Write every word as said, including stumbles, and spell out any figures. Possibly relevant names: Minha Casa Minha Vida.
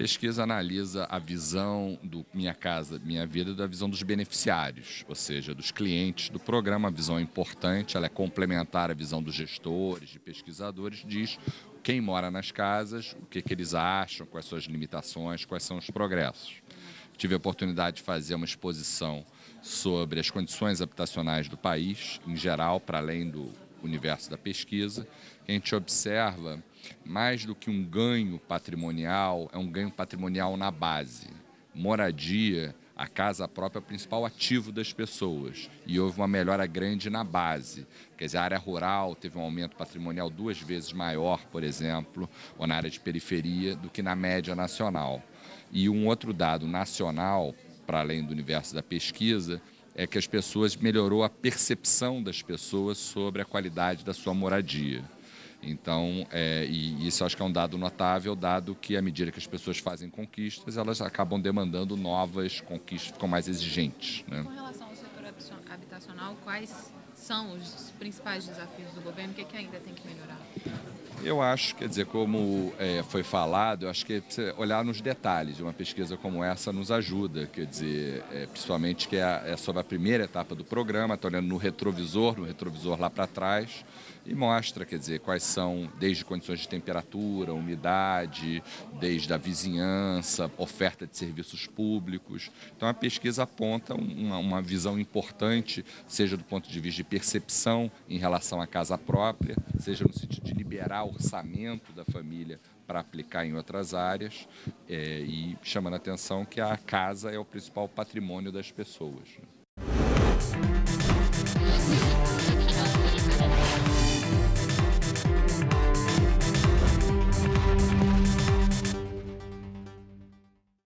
pesquisa analisa a visão do Minha Casa Minha Vida da visão dos beneficiários, ou seja, dos clientes do programa. A visão é importante, ela é complementar à visão dos gestores, de pesquisadores, diz quem mora nas casas, o que, que eles acham, quais são as limitações, quais são os progressos. Tive a oportunidade de fazer uma exposição sobre as condições habitacionais do país, em geral, para além do universo da pesquisa. A gente observa, mais do que um ganho patrimonial, é um ganho patrimonial na base. Moradia, a casa própria é o principal ativo das pessoas e houve uma melhora grande na base. Quer dizer, a área rural teve um aumento patrimonial duas vezes maior, por exemplo, ou na área de periferia, do que na média nacional. E um outro dado nacional, para além do universo da pesquisa, é que as pessoas melhorou a percepção das pessoas sobre a qualidade da sua moradia. Então, é, e isso acho que é um dado notável, dado que à medida que as pessoas fazem conquistas, elas acabam demandando novas conquistas, ficam mais exigentes, né? Com relação ao setor habitacional, quais são os principais desafios do governo? O que, é que ainda tem que melhorar? Eu acho, quer dizer, como é, foi falado, eu acho que precisa olhar nos detalhes. Uma pesquisa como essa nos ajuda, quer dizer, é, principalmente que é, é sobre a primeira etapa do programa, está olhando no retrovisor, no retrovisor lá para trás, e mostra, quer dizer, quais são, desde condições de temperatura, umidade, desde a vizinhança, oferta de serviços públicos. Então a pesquisa aponta uma, uma visão importante, seja do ponto de vista de percepção em relação à casa própria, seja no sentido de liberar o orçamento da família para aplicar em outras áreas, é, e chamando a atenção que a casa é o principal patrimônio das pessoas.